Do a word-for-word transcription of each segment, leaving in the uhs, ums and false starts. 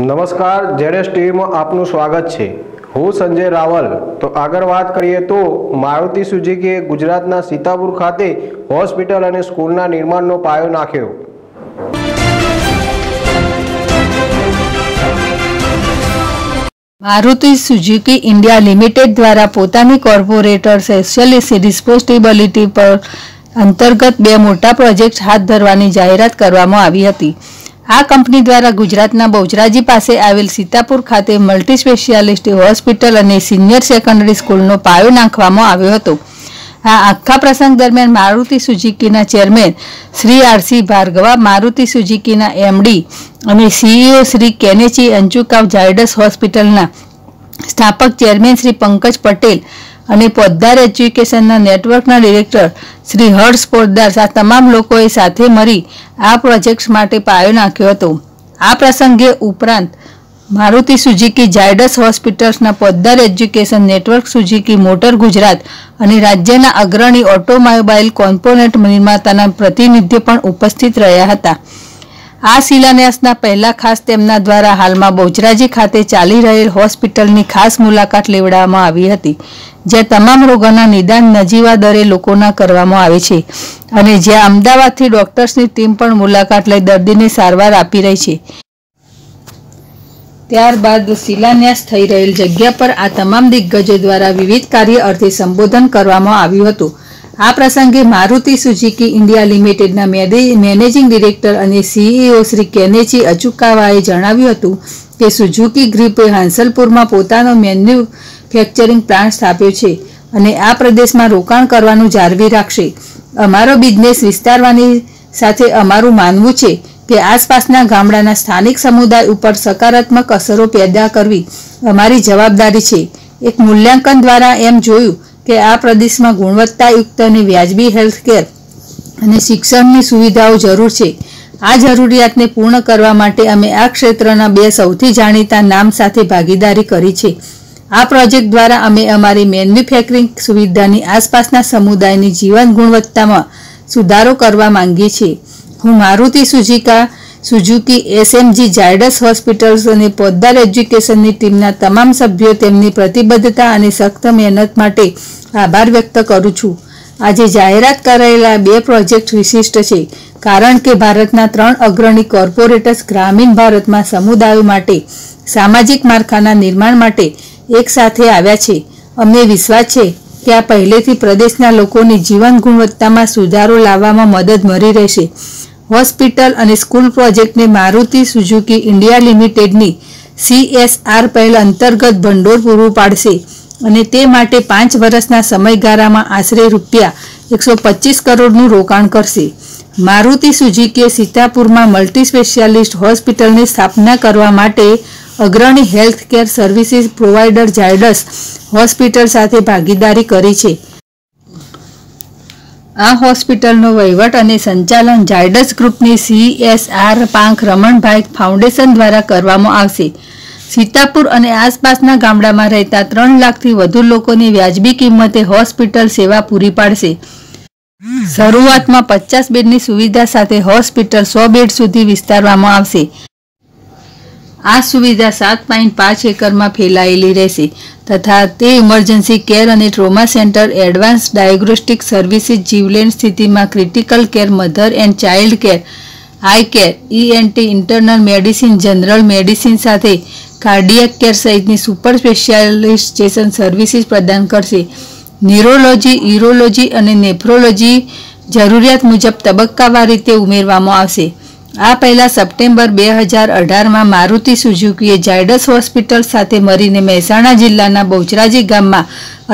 नमस्कार जेडेस टीवी में आपनु स्वागत है। हूँ संजय रावल। तो आगर बात करिए तो मारुति सुजुकीए गुजरातना सीतापुर खाते हॉस्पिटल और स्कूलना निर्माणनो पायो नाख्यो। मारुति सुजुकी इंडिया लिमिटेड द्वारा पोतानी कोर्पोरेटर सोशल रिस्पोन्सिबिलिटी पर अंतर्गत बे मोटा प्रोजेक्ट हाथ धरवानी जाहेरात करवामां आवी हती। आ कंपनी द्वारा गुजरातना बोचराजी पासे आवेल सीतापुर खाते मल्टी स्पेशियालिस्ट होस्पिटल अने सीनियर सेकंडरी स्कूलनो पायो नाखवामां आव्यो हतो। आ आखा प्रसंग दरमियान मारुति सुजुकीना chairman Shri R C Bhargava, Maruti सुजुकीना एमडी अने सीईओ श्री केनेची अंचुकाव, झायडस होस्पिटलना स्थापक चेरमेन श्री पंकज पटेल अने Poddar education network director Shri Harsh Poddar आ तमाम लोकोए साथे मरी आ प्रोजेक्ट माटे पायो नाख्यो हतो। आ प्रसंगे उपरांत मारुति सुजुकी, झायडस होस्पिटल्स ना Poddar education network, Suzuki motor Gujarat अने राज्यना अग्रणी ऑटोमोबाइल कॉम्पोनेट निर्माताना प्रतिनिधि पण उपस्थित रह्या हता। आ शिलान्यासना पहला खास तेमना द्वारा हालमां बोचराजी खाते चाली रहेल होस्पिટલની खास मुलाकात लेवડાવવામાં આવી હતી, જ્યાં તમામ રોગોના નિદાન નજીવા દરે લોકોના કરવામાં આવે છે અને જ્યાં અમદાવાદથી ડોક્ટર્સની ટીમ પણ મુલાકાત લઈ દર્દીને સારવાર આપી રહી છે। ત્યારબાદ શિલાન્યાસ થઈ રહેલ જગ્યા પર આ તમામ દિગ્ગજો દ્વારા વિવિધ કાર્ય અર્થે સંબોધન કરવામાં આવ્યું હતું। आ प्रसंगे मारुति सुजुकी इंडिया लिमिटेड ना मैनेजिंग डिरेक्टर अने सीईओ श्री केनेची अचुकावाए जणाव्युं हतुं के सुजुकी ग्रुपे हांसलपुर में पोतानो मेन्युफेक्चरिंग प्लांट स्थाप्यो छे अने आ प्रदेश में रोकाण करवानुं जाळवी राखशे। अमारो बिजनेस विस्तारवानी साथे अमारुं मानवुं छे के आसपासना गामडाना स्थानिक समुदाय उपर सकारात्मक असरो पैदा करवी अमारी जवाबदारी छे। एक मूल्यांकन द्वारा एम जोयुं के आ प्रदेश में गुणवत्तायुक्त और व्याजबी हेल्थकेर और शिक्षण की सुविधाओं जरूर है। आ जरूरियात ने पूर्ण करवा माटे अमे आ क्षेत्रना बे सौथी जाणीता नाम साथे भागीदारी करी है। आ प्रोजेक्ट द्वारा अमे अमारी मेन्युफेक्चरिंग सुविधा की आसपासना समुदाय की जीवन गुणवत्ता में सुधारो करवा मांगीए छे। हूँ Maruti Suzuka Suzuki S M G, Zydus hospitals और पोद्दार एज्युकेशन टीमना तमाम सभ्यों तेमनी प्रतिबद्धता और सख्त मेहनत माटे आभार व्यक्त करूँ छूँ। आजे जाहेरात करेला बे प्रोजेक्ट विशिष्ट है, कारण के भारतना त्रण अग्रणी कॉर्पोरेटर्स ग्रामीण भारत में समुदायों माटे सामाजिक माळखाना निर्माण माटे एक साथे आव्या छे। अमने विश्वास है कि आ पहलेथी प्रदेशना लोकोनी जीवन गुणवत्ता में सुधारो लाववामां मदद मळी रहेशे। हॉस्पिटल और स्कूल प्रोजेक्ट ने मारुति सुजुकी इंडिया लिमिटेड नी सी एस आर पहल अंतर्गत भंडोर पूरु पाड़शे अने ते माटे पांच वर्षना समयगाळा में आश्रे रूपिया एक सौ पच्चीस करोड़नु रोकाण करशे। मारुति सुजुकीए सीतापुर में मल्टी स्पेशियालिस्ट होस्पिटल ने स्थापना करवा माटे अग्रणी healthcare services provider Zydus hospital साथे भागीदारी करी छे। आ होस्पिटलनो वहीवट अने संचालन झायडस ग्रुपनी सी एस आर पांख रमणभाई फाउंडेशन द्वारा करवामां आवशे। सीतापुर अने आसपासना गामडामां रहेता त्रण लाखथी वधु लोकोने व्याजबी किंमते होस्पिटल सेवा पूरी पाडशे। शरूआतमां पचास बेडनी सुविधा साथे होस्पिटल सौ बेड सुधी विस्तारवामां आवशे। आ सुविधा सात पॉइंट पांच एकर में फैलायेली रहेशे तथा ते इमरजन्सी केर अने trauma centre, advance diagnostic services, जीवलेण स्थिति में critical care, mother and child care, eye care, E N T, internal medicine, general medicine साथे कार्डियक केर सहितनी सुपर स्पेशियालिस्टेशन सर्विसेस प्रदान करशे। न्यूरोलॉजी, यूरोलॉजी अने नेफ्रोलॉजी जरूरियात मुजब तबक्कावार रीते उमेरवामां आवशे। आ पहला सप्टेम्बर दो हज़ार अठारह में मारुति सुजुकीए झायडस होस्पिटल साथे मरीने मेहसाणा जिल्लाना बोचराजी गाममां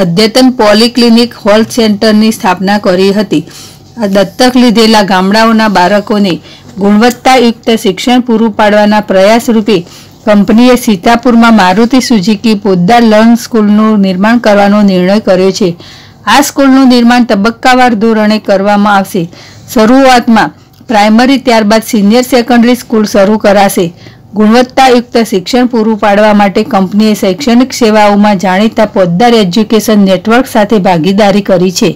अद्यतन पॉलिक्लिनिक हेल्थ सेंटरनी स्थापना करी हती। आ दत्तक लीधेला गामडाओना बाळकोने गुणवत्तायुक्त शिक्षण पूरू पाडवाना प्रयास रूपे कंपनीए सीतापुरमां मारुति सुजुकी पोद्दार लर्निंग स्कूलनुं निर्माण करवानो निर्णय कर्यो छे। आ स्कूलनुं निर्माण तबक्कावार धोरणे करवामां आवशे। शरूआतमां प्राइमरी, त्यारबाद सीनियर सेकंडरी स्कूल शुरू कराशे। गुणवत्तायुक्त शिक्षण पूरू पाडवा माटे कंपनीए शैक्षणिक सेवाओमां जाणीता पोद्दार एज्युकेशन नेटवर्क साथे भागीदारी करी छे।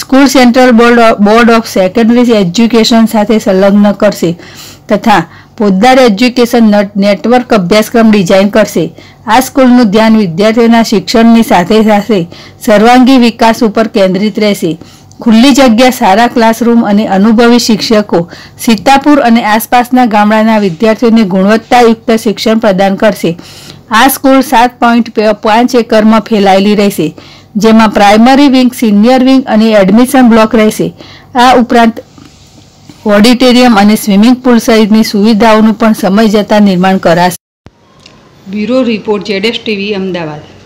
School central board board of secondary education साथे संलग्न करशे तथा पोद्दार एज्युकेशन नेटवर्क अभ्यासक्रम डिजाइन करशे। आ स्कूलनुं ध्यान विद्यार्थीओना शिक्षणनी साथे साथे सर्वांगी विकास उपर केंद्रित रहेशे। खुली जग्या, सारा क्लासरूम अने अनुभवी शिक्षकों सीतापुर अने आसपासना गामडाना विद्यार्थीओने गुणवत्तायुक्त शिक्षण प्रदान करशे। आ स्कूल सात पॉइंट पांच एकर में फैलायेली रहेशे, जेमां प्राइमरी विंग, सीनियर विंग अने एडमिशन ब्लॉक रहेशे। आ उपरांत ऑडिटोरियम अने स्विमिंग पूल सहितनी सुविधाओनुं पण समय जता निर्माण कराशे। Bureau report ZS TV Ahmedabad.